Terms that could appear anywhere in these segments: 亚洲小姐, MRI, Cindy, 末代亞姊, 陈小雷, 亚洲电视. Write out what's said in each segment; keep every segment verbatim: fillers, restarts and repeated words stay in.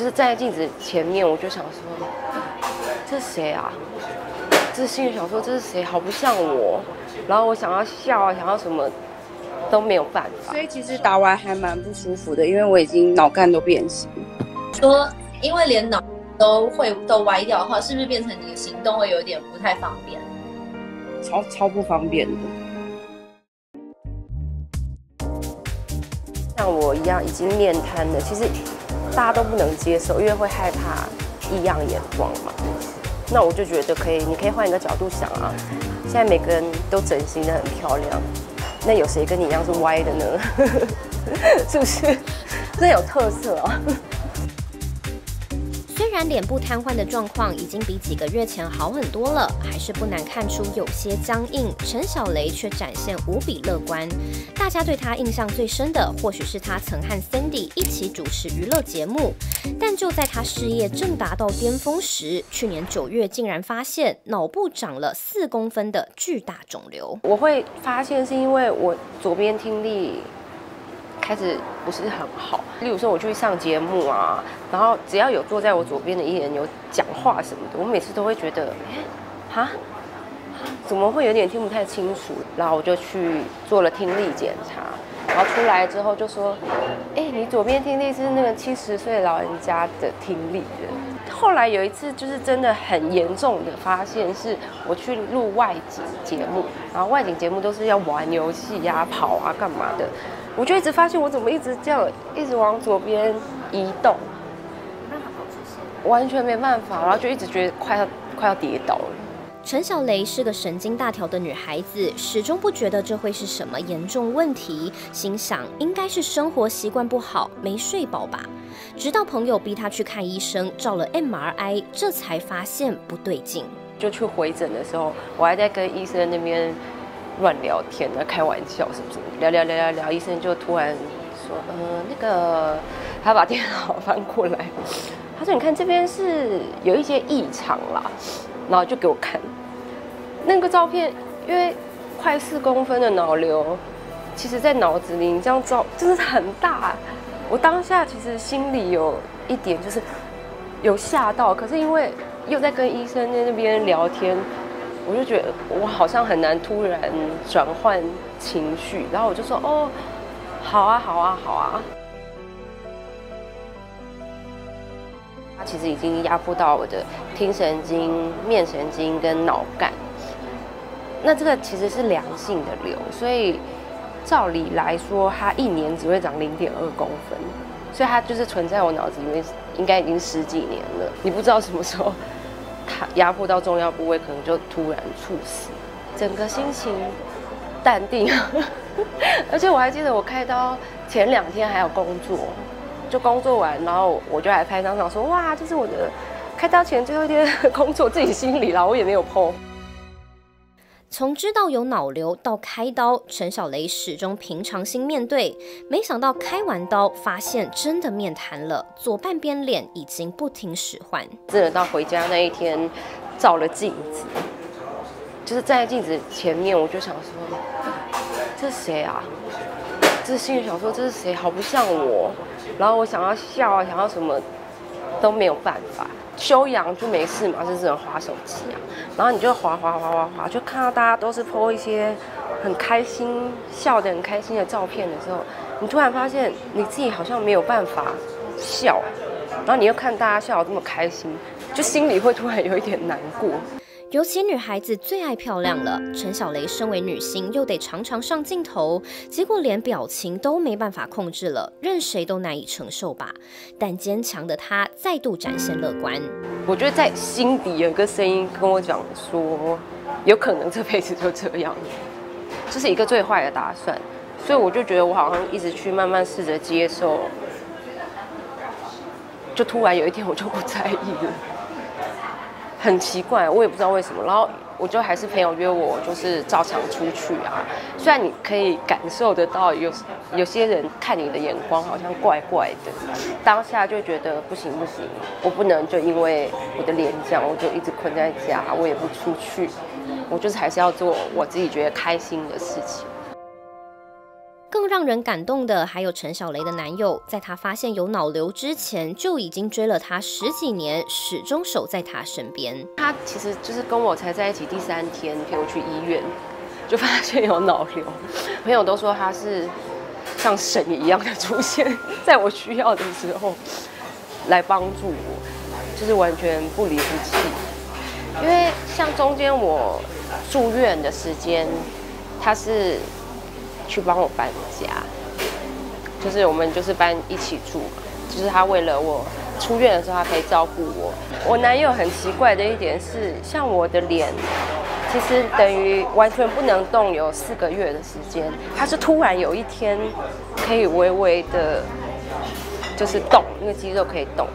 就是站在镜子前面，我就想说，这是谁啊？这心里想说这是谁，好不像我。然后我想要笑啊，想要什么都没有办法。所以其实打完还蛮不舒服的，因为我已经脑干都变形。说因为连脑都会都歪掉的话，是不是变成你的行动会有点不太方便？超超不方便的。 像我一样已经面瘫了，其实大家都不能接受，因为会害怕异样眼光嘛。那我就觉得可以，你可以换一个角度想啊。现在每个人都整形得很漂亮，那有谁跟你一样是歪的呢？是不是？真有特色啊！虽然脸部瘫痪的状况已经比几个月前好很多了，还是不难看出有些僵硬。陈小雷却展现无比乐观。 大家对他印象最深的，或许是他曾和 Cindy 一起主持娱乐节目。但就在他事业正达到巅峰时，去年九月竟然发现脑部长了四公分的巨大肿瘤。我会发现是因为我左边听力开始不是很好，例如说我去上节目啊，然后只要有坐在我左边的艺人有讲话什么的，我每次都会觉得，哎，哈。 怎么会有点听不太清楚？然后我就去做了听力检查，然后出来之后就说：“哎，你左边听力是那个七十岁老人家的听力的。”后来有一次就是真的很严重的发现，是我去录外景节目，然后外景节目都是要玩游戏呀、啊、跑啊、干嘛的，我就一直发现我怎么一直这样，一直往左边移动，完全没办法，然后就一直觉得快要快要跌倒了。 陈小雷是个神经大条的女孩子，始终不觉得这会是什么严重问题，心想应该是生活习惯不好，没睡饱吧。直到朋友逼她去看医生，照了 M R I， 这才发现不对劲。就去回诊的时候，我还在跟医生那边乱聊天呢，开玩笑是不是？聊聊聊聊聊，医生就突然说：“呃，那个，他把电脑翻过来，他说你看这边是有一些异常啦。” 然后就给我看那个照片，因为快四公分的脑瘤，其实在脑子里你这样照就是很大。我当下其实心里有一点就是有吓到，可是因为又在跟医生在那边聊天，我就觉得我好像很难突然转换情绪，然后我就说哦，好啊，好啊，好啊。 它其实已经压迫到我的听神经、面神经跟脑干。那这个其实是良性的瘤，所以照理来说，它一年只会长零点二公分，所以它就是存在我脑子里面，应该已经十几年了。你不知道什么时候它压迫到重要部位，可能就突然猝死。整个心情淡定，而且我还记得我开刀前两天还有工作。 就工作完，然后我就来拍张照，说哇，这是我的开刀前最后一天工作，自己心里啦，我也没有 po。从知道有脑瘤到开刀，陈小雷始终平常心面对。没想到开完刀，发现真的面瘫了，左半边脸已经不听使唤。真的到回家那一天，照了镜子，就是站在镜子前面，我就想说，这是谁啊？ 这心里想说这是谁，好不像我。然后我想要笑啊，想要什么都没有办法。修养就没事嘛，就只能滑手机啊。然后你就滑滑滑滑滑，就看到大家都是 po 一些很开心、笑得很开心的照片的时候，你突然发现你自己好像没有办法笑，然后你又看大家笑得这么开心，就心里会突然有一点难过。 尤其女孩子最爱漂亮了，陈小雷身为女星，又得常常上镜头，结果连表情都没办法控制了，任谁都难以承受吧。但坚强的她再度展现乐观。我觉得在心底有一个声音跟我讲说，有可能这辈子就这样，这是一个最坏的打算。所以我就觉得我好像一直去慢慢试着接受，就突然有一天我就不在意了。 很奇怪，我也不知道为什么。然后我就还是朋友约我，就是照常出去啊。虽然你可以感受得到有有些人看你的眼光好像怪怪的，当下就觉得不行不行，我不能就因为我的脸这样，我就一直困在家，我也不出去，我就是还是要做我自己觉得开心的事情。更让人感动的还有陈小雷的男友，在她发现有脑瘤之前就已经追了她十几年，始终守在她身边。他其实就是跟我才在一起第三天陪我去医院，就发现有脑瘤。朋友都说他是像神一样的出现在我需要的时候，来帮助我，就是完全不离不弃。因为像中间我住院的时间，他是。 去帮我搬家，就是我们就是搬一起住嘛，就是他为了我出院的时候，他可以照顾我。我男友很奇怪的一点是，像我的脸，其实等于完全不能动，有四个月的时间，他是突然有一天可以微微的，就是动，那个肌肉可以动。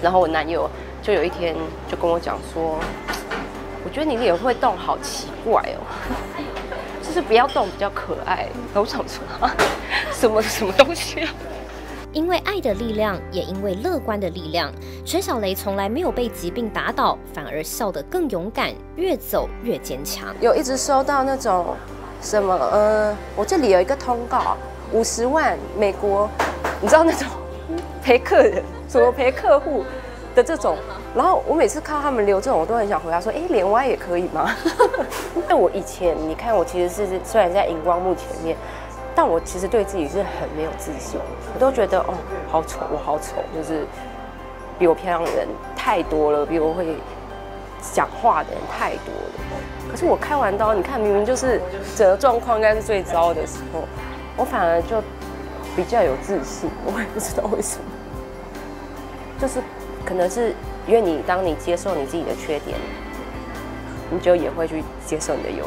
然后我男友就有一天就跟我讲说，我觉得你脸会动，好奇怪哦。 就是不要动比较可爱。我想说，啊、什么什么东西啊？因为爱的力量，也因为乐观的力量，陈小雷从来没有被疾病打倒，反而笑得更勇敢，越走越坚强。有一直收到那种什么呃，我这里有一个通告，五十万美国，你知道那种陪客人什么陪客户的这种。 然后我每次看到他们留这种，我都很想回答说：“哎，脸歪也可以吗？”那我以前，你看我其实是虽然在荧光幕前面，但我其实对自己是很没有自信。我都觉得哦，好丑，我好丑，就是比我漂亮的人太多了，比我会讲话的人太多了。可是我开完刀，你看明明就是整个状况应该是最糟的时候，我反而就比较有自信。我也不知道为什么，就是可能是。 因为你，当你接受你自己的缺点，你就也会去接受你的优点。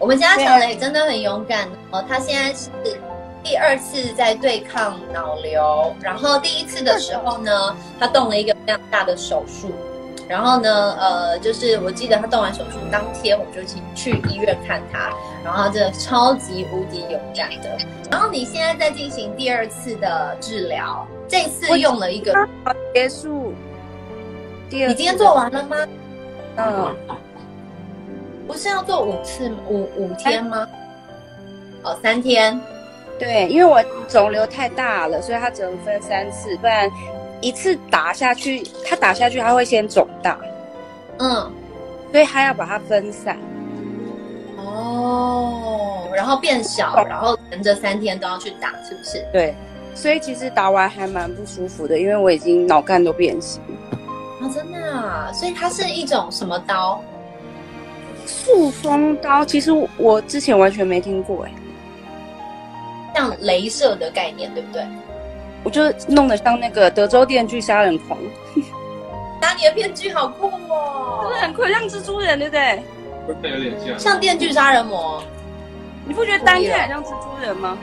我们家小雷真的很勇敢哦，他现在是第二次在对抗脑瘤，然后第一次的时候呢，他动了一个非常大的手术。 然后呢，呃，就是我记得他动完手术当天，我就去去医院看他，然后他真的超级无敌勇敢的。然后你现在在进行第二次的治疗，这次用了一个结束。第二次你今天做完了吗？嗯，不是要做五次五五天吗？哦，三天。对，因为我肿瘤太大了，所以它只能分三次，不然。 一次打下去，它打下去，它会先肿大，嗯，所以它要把它分散，哦，然后变小，然后连着三天都要去打，是不是？对，所以其实打完还蛮不舒服的，因为我已经脑干都变形了。啊，真的啊？所以它是一种什么刀？束风刀，其实我之前完全没听过，哎，像雷射的概念，对不对？ 我就弄得像那个德州电锯杀人狂，打你的电锯好酷哦，真的很酷，像蜘蛛人对不对？会不会有点像？像电锯杀人魔，你不觉得单看像蜘蛛人吗？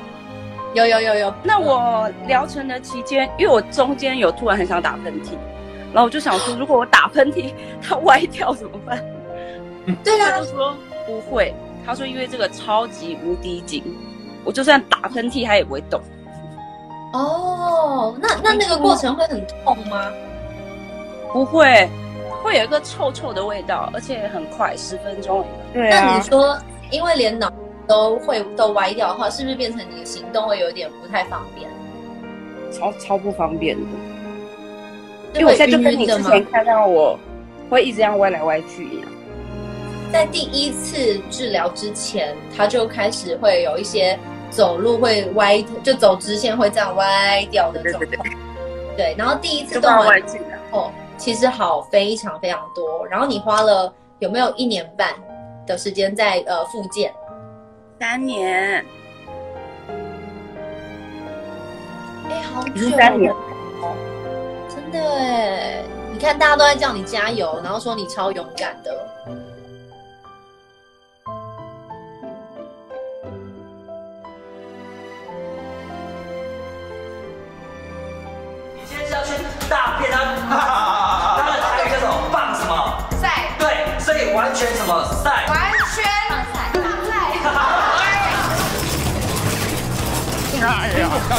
有有有有。那我疗程的期间，因为我中间有突然很想打喷嚏，然后我就想说，如果我打喷嚏它歪掉怎么办？对啊，他就说不会，他说因为这个超级无敌紧，我就算打喷嚏它也不会动。 哦， oh, 那那那个过程会很痛吗？不会，会有一个臭臭的味道，而且很快，十分钟。对啊。那你说，因为连脑都会都歪掉的话，是不是变成你的行动会有点不太方便？超超不方便的，因为我现在就跟你之前看到我会一直这样歪来歪去一样。在第一次治疗之前，他就开始会有一些。 走路会歪，就走直线会这样歪掉的那种。对, 对, 对, 对，然后第一次动完之后，其实好非常非常多。然后你花了有没有一年半的时间在呃复健？三年。哎，好久。三年。真的哎，你看大家都在叫你加油，然后说你超勇敢的。 要去大便啊！他们台语叫什么？棒什么？赛。对，所以完全什么赛？完全棒赛。哎呀！小心小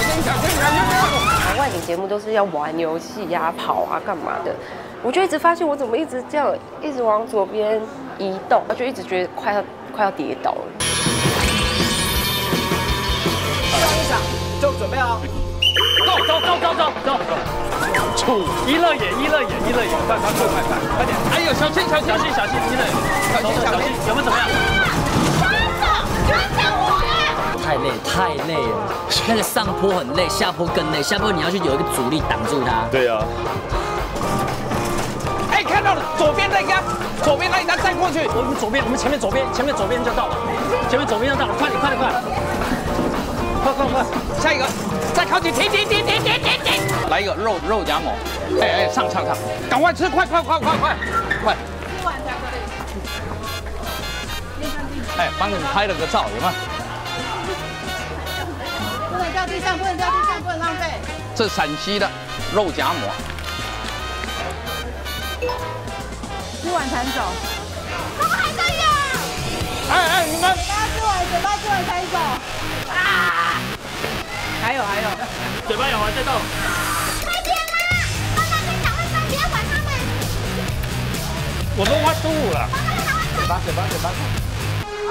心小心！外景节目都是要玩游戏呀、跑啊、干嘛的，我就一直发现我怎么一直这样，一直往左边移动，我就一直觉得快要快要跌倒了。上一场就准备好，走走走走走走走，一乐眼一乐眼一乐眼，快快快快快快点！哎呦，小心小心小心小心一乐眼，小心小心，有没有怎么样？抓住！ 太累，太累了。那个上坡很累，下坡更累。下坡你要去有一个阻力挡住它。对啊。哎，看到了，左边那个，左边那一张站过去。我们左边，我们前面左边，前面左边就到了，前面左边就到了，快点，快点，快！快快快，下一个，再靠近，停停停停停停停！来一个肉肉夹馍，哎哎，上上上，赶快吃，快快快快快快！吃完才可以。哎，帮你们拍了个照，有吗？ 不能掉地上，不能掉地上，不能浪费。这陕西的肉夹馍，吃完才走。他们还在呀！哎哎，你们嘴巴吃完，嘴巴吃完才走。啊！还有还有，嘴巴咬完再动。快点啦！爸爸跟小慧说不要管他们。我都快中午了。嘴巴嘴巴嘴巴。好。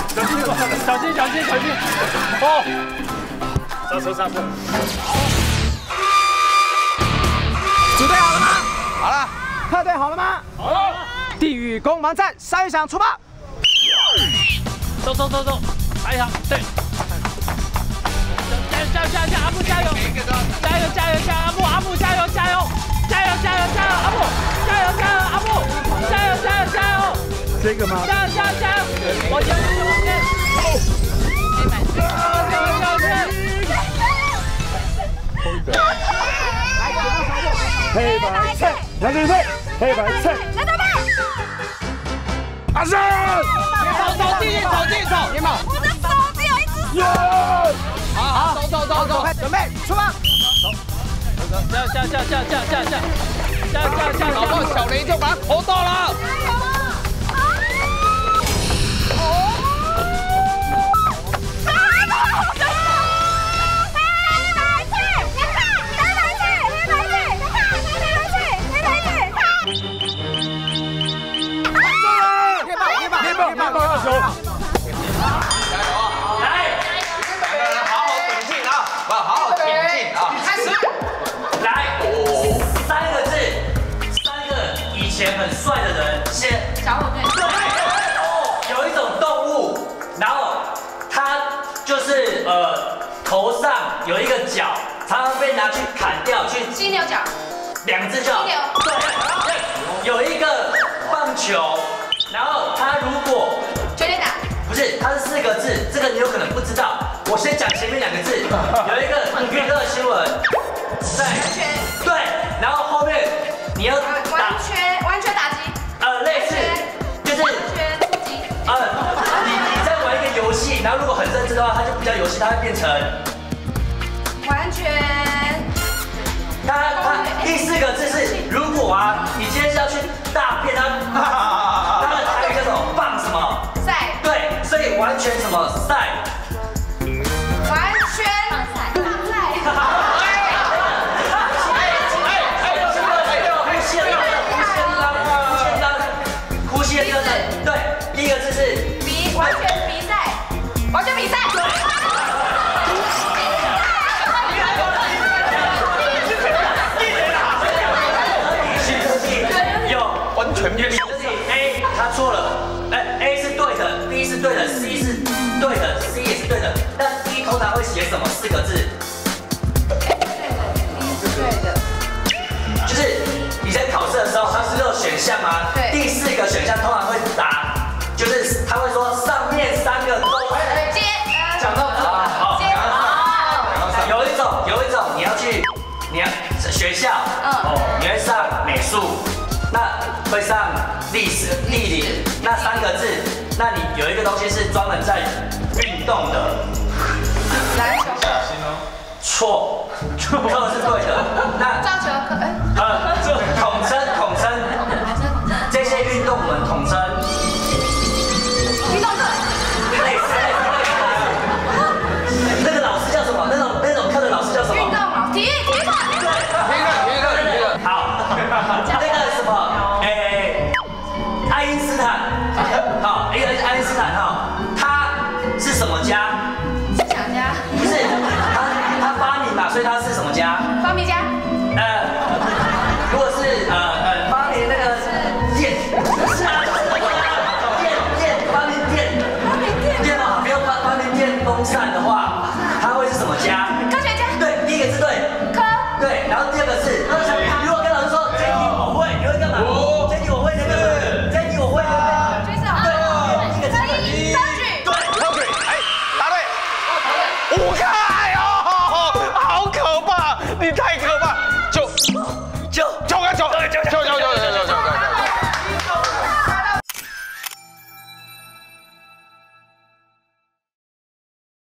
心，小心，小心，小心！哦。 到手上分。准备好了吗？好了。特队好了吗？好了。地狱攻防战上一场出发。走走走走，来一场，对。加油加油加油！阿布加油！加油加油加油！阿布阿布加油加油！加油加油加油！阿布加油加油！阿布加油加油加油！这个吗？加油加油加油！往前往前往前！ 黑白菜，来对对，黑白菜，来对对。阿胜，走走继续走继续走，你们。我的手只有一只手。好好，走走走走，准备出发。走，下下下下下下下下下下，然后小雷就把头到了。哦。 很帅的人先，小虎队。对，有一种动物，然后它就是呃头上有一个角，常常被拿去砍掉去。犀牛角。两只角。犀牛。对，有一个棒球，然后它如果。全垒打。不是，它是四个字，这个你有可能不知道。我先讲前面两个字，有一个娱乐新闻。对。对，然后后面你要打圈。 然后如果很认真的话，它就不叫游戏，它会变成完全。它它第四个字是，如果啊，你今天是要去大便，它它的台语叫什么？棒什么？赛。对，所以完全什么赛？完全棒赛。棒赛。哎哎哎！先拉，先拉，先拉，先拉，呼吸的标准。对，第一个字是比完全。 完全比赛。对。有完全比赛。A 他错了，哎 A 是对的 ，B 是对的 ，C 是对的 ，C 也是对的。但 B 通常会写什么四个字？对的 ，B 是对的。就是你在考试的时候，它是六选项吗？对。第四个选项通常会答，就是他会说上面三个都。 讲到啊，好，有一种，有一种，你要去，你要学校，三个字，那你有一个东西是专门在运动的。来，小心哦。错，错是对的。那撞球课，哎，呃，统称统称，这些运动我们统称运动课。类似。那个老师叫什么？那种那种课的老师叫什么？运动老师，体育体育课。对，体育课体育课体育课。好，那个什么，哎，爱因斯坦。 好，一个是爱因斯坦哈，他是什么家？思想家。不是，他他发明嘛，所以他是什么家？发明家。呃，如果是呃呃发明那个电，是啊，电电发明电，发明电，电嘛，没有发发明电风扇的话，他会是什么家？科学家。对，第一个是对。科。对，然后第二个是，如果跟老师说这题我会，你会干嘛？ 你太可怕！就就就就就就就！